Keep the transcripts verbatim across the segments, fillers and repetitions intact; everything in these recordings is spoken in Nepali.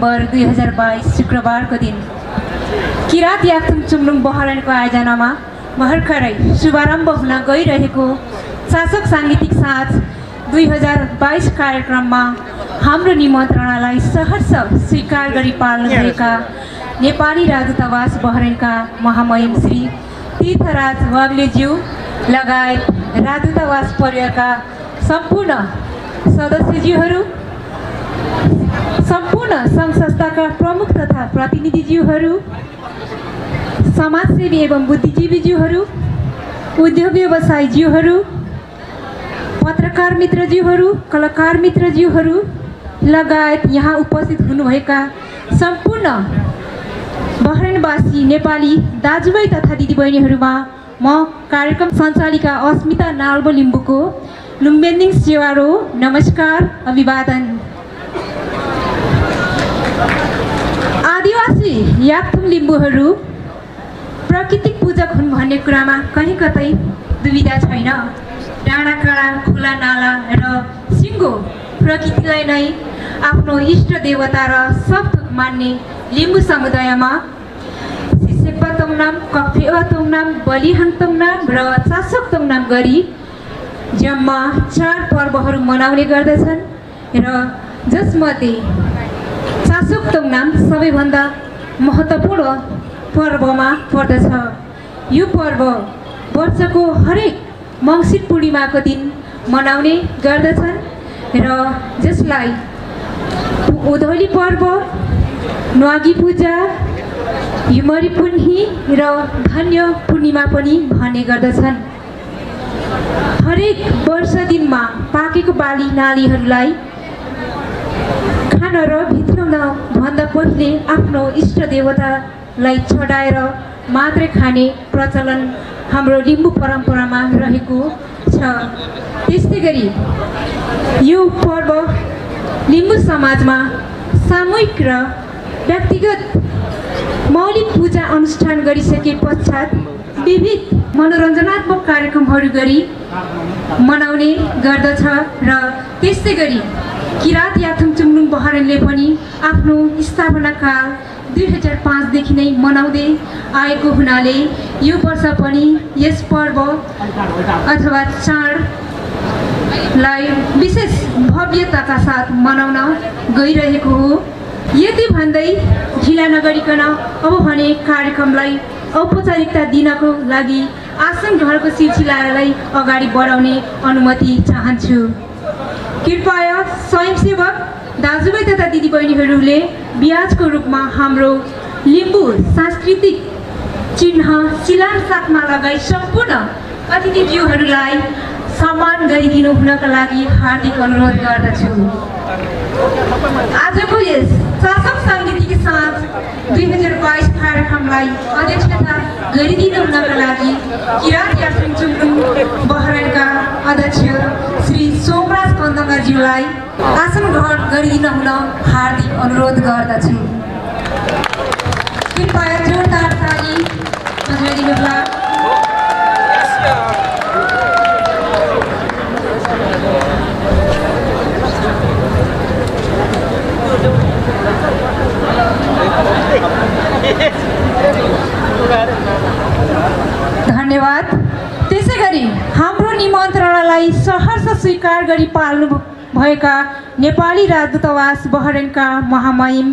नवंबर दुई हजार बाईस शुक्रवार को दिन किरात याक्थुम चुम्लुङ बहराइन को आयोजना में भर्खरै शुभारंभ होना गई शासक सांगीतिक साँझ दुई हजार बाईस कार्यक्रम में हाम्रो निमन्त्रणालाई सहर्ष स्वीकार गरी पाल्नुभएका नेपाली राजदूतावास बहरेन का महामहिम श्री तीर्थराज वाग्लेज्यू लगायत राजदूतावास परिवारका संपूर्ण सदस्यज्यूहरू, संपूर्ण संघ संस्थाका प्रमुख तथा प्रतिनिधिज्यूहरू, समाजसेवी एवं बुद्धिजीवीज्यूहरू, उद्योग व्यवसायीज्यूहरू, पत्रकार मित्रज्यूहरू, कलाकार मित्रज्यूहरू लगायत यहाँ उपस्थित हुनुभएका सम्पूर्ण बहरेनवासी नेपाली दाजुभाइ तथा दिदीबहिनीहरूमा म कार्यक्रम सञ्चालिका अस्मिता नाल्बो लिम्बुको लुम्बेन्दिङ सेवारो नमस्कार अभिवादन। आदिवासी याक्थुम लिम्बुहरू प्राकृतिक पूजक हुन् भन्ने कुरामा कहीँ कतै दुविधा छैन। डाँडाकाँडा, खुला नाला र सिङ्गो प्रकृतिलाई नै आफ्नो इष्ट देवता र सबथोक मान्ने लिम्बू समुदायमा सिसेप्पा तोङनाम, कफेवा तोङनाम, बलिहाङ तोङनाम र चासोक तोङनाम गरी जम्मा चार पर्वहरू मनाउने गर्दछन् र जसमध्ये चासोक तोङनाम सबैभन्दा महत्त्वपूर्ण पर्वमा पर्दछ। यो पर्व वर्षको हरेक मङ्सिर पूर्णिमाको दिन मनाउने गर्दछन् र जसलाई उधौली पर्व, न्वागी पूजा, हिमरी पुन्ही र धन्य पूर्णिमा पनि भन्ने गर्दछन्। हरेक वर्ष दिनमा पाकेको बाली नालीहरूलाई खान र भित्राउन भन्दा पहिले आफ्नो इष्ट देवतालाई चढाएर मात्रै खाने प्रचलन हाम्रो लिम्बू परम्परामा रहेको छ। त्यस्तै गरी यो पर्व लिम्बू समाजमा सामूहिक र व्यक्तिगत मौलिक पूजा अनुष्ठान गरिसके पश्चात विविध मनोरञ्जनात्मक कार्यक्रमहरू गरी मनाउने गर्दछ र त्यस्तै गरी किरात याक्थुम चुम्लुङ बहरेनले पनि आफ्नो स्थापना काल दुई हजार पाँचदेखि नै मनाउँदै आएको हुनाले यो वर्ष पनि यस पर्व अथवा चाडलाई विशेष भव्यताका साथ मनाउन गइरहेको हो। यति भन्दै ढिला नगरिकन अब भने कार्यक्रमलाई औपचारिकता दिनको लागि आसन ग्रहणको सिलसिलालाई अगाडि बढाउने अनुमति चाहन्छु। कृपया स्वयंसेवक दाजुभाइ तथा दिदीबहिनीहरूले ब्याजको रूपमा हाम्रो लिम्बू सांस्कृतिक चिन्ह सिलान साथमा लगाई सम्पूर्ण अतिथिज्यूहरूलाई सम्मान गरिदिनु हुनका लागि हार्दिक अनुरोध गर्दछु। आजको यस शासक समितिको साथ दुई हजार बाईस कार्यक्रमलाई अध्यक्षता गरिदिनु हुनका लागि किरात याक्थुम चुम्लुङ बहरेनका अध्यक्ष श्री सोमराज कन्दगाज्यूलाई आसन ग्रहण गरिदिन हुन हार्दिक अनुरोध गर्दछु। कृपया जोरदार ताली बजाइदिनुहोला। धन्यवाद। त्यसैगरी हाम्रो निमन्त्रणालाई सहर्ष स्वीकार गरी पाल्नु भएका नेपाली राजदूतावास बहरेनका महामहिम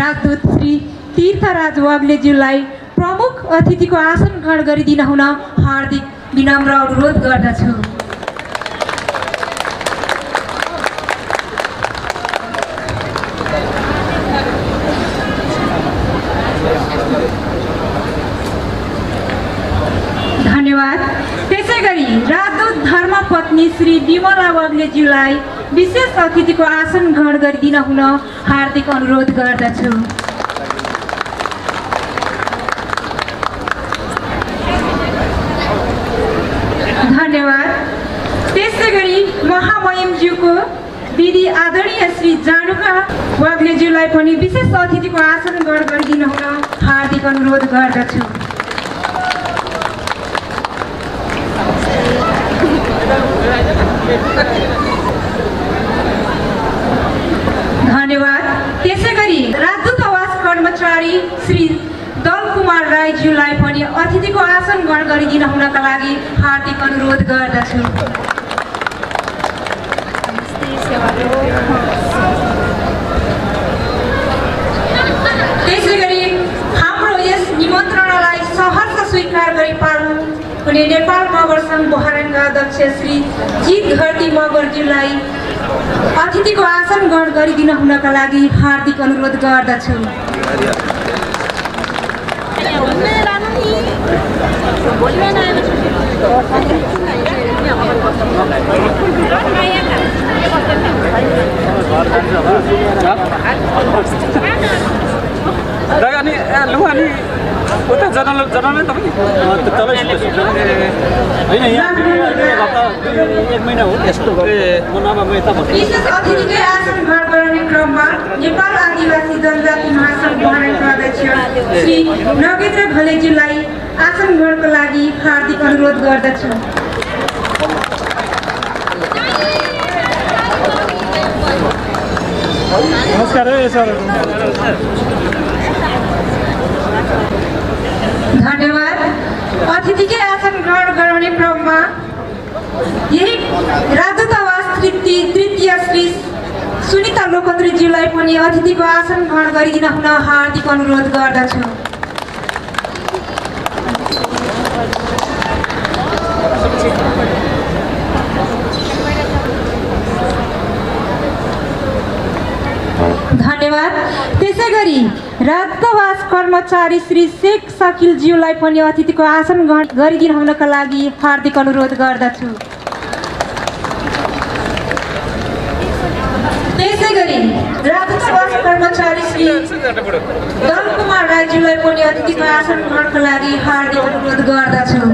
राजदूत श्री तीर्थराज वाग्लेज्यूलाई प्रमुख अतिथिको आसन ग्रहण गरिदिन हुन हार्दिक विनम्र अनुरोध गर्दछु। धन्यवाद। त्यसैगरी राजदूत धर्मपत्नी श्री विमला वाग्लेज्यूलाई विशेष अतिथिको आसन ग्रहण गरिदिन हुन हार्दिक अनुरोध गर्दछु। धन्यवाद। त्यसैगरी महामहिमज्यूको दिदी आदरणीय श्री जानुका वाग्लेज्यूलाई पनि विशेष अतिथिको आसन ग्रहण गरिदिन हुन हार्दिक अनुरोध गर्दछु। धन्यवाद। त्यसैगरी गरी श्री दल कुमार राईज्यूलाई पनि अतिथिको आसन ग्रहण गरिदिन हुनका लागि हार्दिक अनुरोध गर्दछु। त्यसैगरी हाम्रो यस निमन्त्रणालाई सहर्ष स्वीकार गरी पार्नु हुने नेपाल मगर संघ बहराइनका अध्यक्ष श्री जीत घरती मगरज्यूलाई अतिथिको आसन ग्रहण गरिदिन हुनका लागि हार्दिक अनुरोध गर्दछु। आदिवासी जनजाति महासंघ बहराइनका अध्यक्ष श्री नगेन्द्र भलेज्यूलाई आसन ग्रहणका लागि हार्दिक अनुरोध गर्दछु। नमस्कार सर। धन्यवाद। अतिथिकै आसन ग्रहण गराउने क्रममा यही राजदूतावास तृतीय श्री सुनिता लोकन्द्रीज्यूलाई पनि अतिथिको आसन ग्रहण गरिदिन हुन हार्दिक अनुरोध गर्दछु। धन्यवाद। त्यसैगरी राजदूतावास कर्मचारी श्री शेख सकिलज्यूलाई पनि अतिथिको आसन ग्रहण गरिदिन हुनका लागि हार्दिक अनुरोध गर्दछु। त्यसैगरी राजदूतावास कर्मचारी श्री दल कुमार राईज्यूलाई पनि अतिथिको आसन ग्रहणका लागि हार्दिक अनुरोध गर्दछु।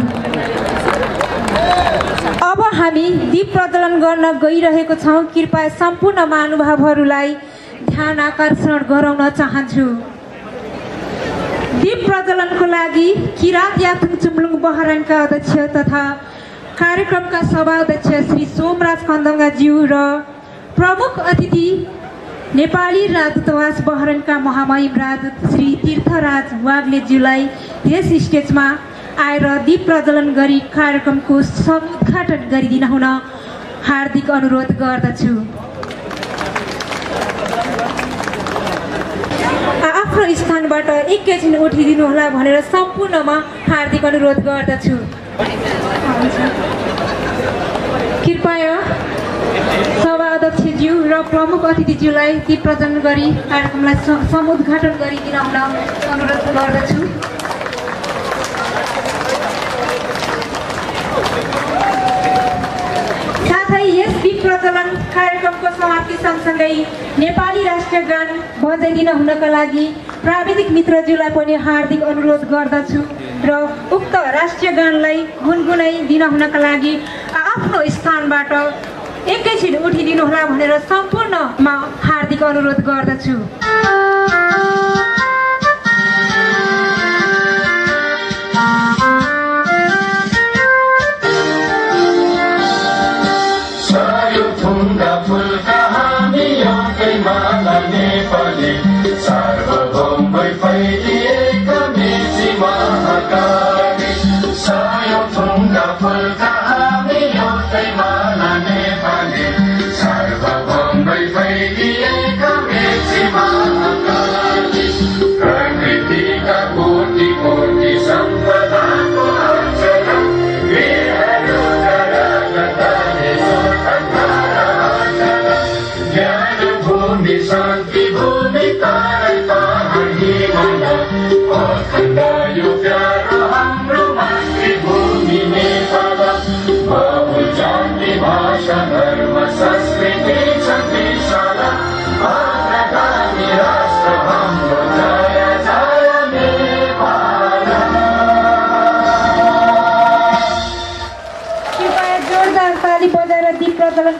अब हामी दीप प्रज्वलन गर्न गइरहेको छौं। कृपया सम्पूर्ण महानुभावहरूलाई ध्यान आकर्षण गराउन चाहन्छु। दीप प्रज्वलनको लागि किरात यातुङ चुम्लुङ बहराइनका अध्यक्ष तथा कार्यक्रमका सभाध्यक्ष श्री सोमराज खन्दङ्गाज्यू र प्रमुख अतिथि नेपाली राजदूतावास बहराइनका महामहिम राजदूत श्री तीर्थराज वाग्लेज्यूलाई यस स्टेजमा आएर दीप प्रज्वलन गरी कार्यक्रमको समुद्घाटन गरिदिन हुन हार्दिक अनुरोध गर्दछु। आफ्नो स्थानबाट एकैछिन उठिदिनु होला भनेर सम्पूर्णमा हार्दिक अनुरोध गर्दछु। कृपया सभा अध्यक्षज्यू र प्रमुख अतिथिज्यूलाई दीप प्रज्वलन गरी कार्यक्रमलाई समुद्घाटन गरिदिन अनुरोध गर्दछु। साथै यस दीप प्रज्वलन कार्यक्रमको समाप्ति सँगसँगै नेपाली राष्ट्रिय गान बजाइदिन हुनका लागि प्राविधिक मित्रज्यूलाई पनि हार्दिक अनुरोध गर्दछु र उक्त राष्ट्रिय गानलाई गुनगुनाइ दिन हुनका लागि आफ्नो स्थानबाट एकैछिन उठिदिनु होला भनेर सम्पूर्णमा हार्दिक अनुरोध गर्दछु।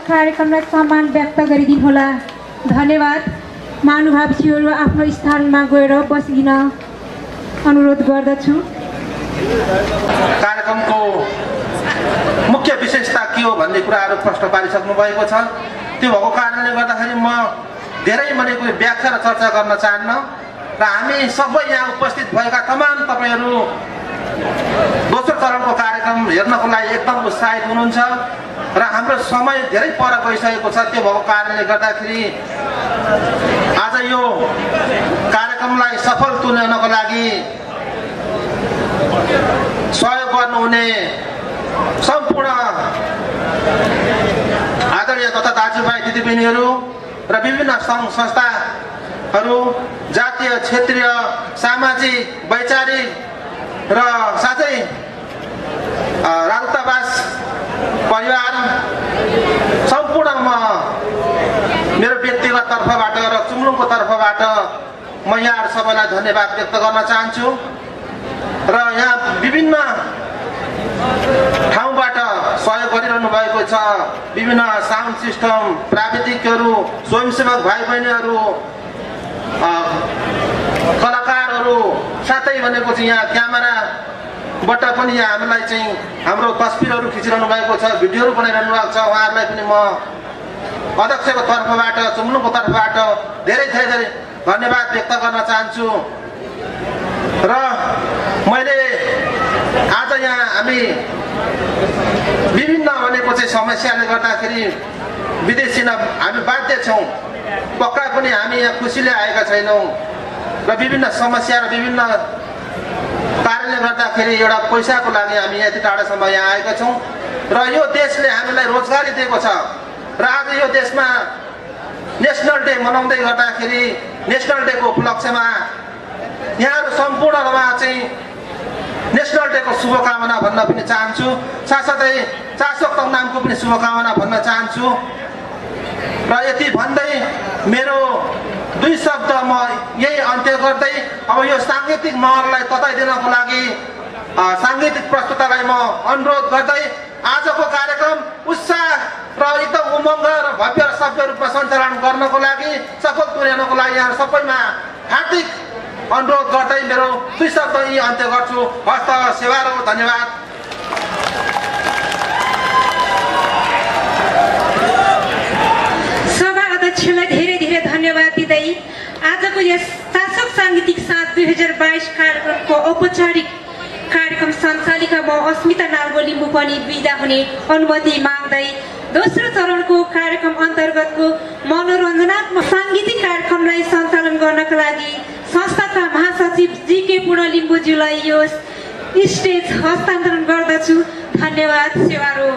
कार्यक्रमलाई सम्मान व्यक्त गरिदिनु होला। धन्यवाद। महानुभावज्यूहरू आफ्नो स्थानमा गएर बसिदिन अनुरोध गर्दछु। कार्यक्रमको मुख्य विशेषता के हो भन्ने कुराहरु प्रश्न पारिसक्नु भएको छ। त्यो भएको कारणले गर्दाखेरि म धेरै मनेको व्याख्या र चर्चा गर्न चाहन्न। र हामी सबै यहाँ उपस्थित भएका तमाम तपाईहरु दोस्रो चरणको कार्यक्रम हेर्नको लागि एकदम उत्साहित हुनुहुन्छ र हाम्रो समय धेरै पर गइसकेको छ। त्यो भएको कारणले गर्दाखेरि आज यो कार्यक्रमलाई सफल तुल्याउनको लागि सहयोग गर्नुहुने सम्पूर्ण आदरणीय तथा दाजुभाइ दिदीबहिनीहरु र विभिन्न संघ संस्था जातीय क्षेत्रीय सामाजिक वैचारिक र साथै राजतावास परिवार सम्पूर्ण म मेरो व्यक्तिगत तर्फबाट र चुम्लुङको तर्फबाट म यहाँ सबैलाई धन्यवाद व्यक्त गर्न चाहन्छु र यहाँ विभिन्न ठाउँबाट सहयोग गरिरहनु भएको छ। विभिन्न साउन्ड सिस्टम प्राविधिकहरु स्वयंसेवक भाइ बहिनीहरु कलाकारहरु साथै भनेको चाहिँ यहाँ क्यामेराबाट पनि यहाँ हामीलाई चाहिँ हाम्रो तस्बिरहरु खिचिरहनु भएको छ, भिडियोहरु बनाइरहनु भएको छ। उहाँहरुलाई पनि म अध्यक्षको तर्फबाट चुम्लुङको तर्फबाट धेरै धेरै धन्यवाद व्यक्त गर्न चाहन्छु। र मैले आज यहाँ हामी विभिन्न भनेको चाहिँ समस्याले गर्दाखेरि विदेशी न हामी बाध्य छौं, पक्का पनि हामी यहाँ खुसीले आएका छैनौं र विभिन्न समस्या र विभिन्न कारणले गर्दाखेरि एउटा पैसाको लागि हामी यति टाढासम्म यहाँ आएका छौं र यो देशले हामीलाई रोजगारी दिएको छ र आज यो देशमा नेशनल डे मनाउँदै गर्दाखेरि नेशनल डेको उपलक्ष्यमा यहाँहरु सम्पूर्णमा चाहिँ नेशनल डेको शुभकामना भन्न पनि चाहन्छु, साथसाथै चासोक्तङ नामको पनि शुभकामना भन्न चाहन्छु। र यति भन्दै मेरो दुई शब्द म यही अन्त्य गर्दै अब यो सांगीतिक महललाई तताइदिनको लागि सांगीतिक प्रस्तुतालाई म अनुरोध गर्दै आजको कार्यक्रम उत्साह र एकदम उमङ्ग र भव्य र सभ्य रूपमा सञ्चालन गर्नको लागि सफल तुल्याउनको लागि यहाँ सबैमा हार्दिक अनुरोध गर्दै मेरो दुई शब्द यही अन्त्य गर्छु। हस्त सेवा र धन्यवाद। सभाध्यक्षलाई धेरै धेरै धन्यवाद दिँदै आजको यस शासक सांगीतिक साँझ दुई हजार बाईस कार्यक्रमको औपचारिक कार्यक्रम सञ्चालिका म अस्मिता नार्गो लिम्बू पनि बिदा हुने अनुमति माग्दै दोस्रो चरणको कार्यक्रम अन्तर्गतको मनोरञ्जनात्मक साङ्गीतिक कार्यक्रमलाई सञ्चालन गर्नका लागि संस्थाका महासचिव जीके पूर्ण लिम्बूज्यूलाई यो स्टेज हस्तान्तरण गर्दछु। धन्यवाद सेवारो।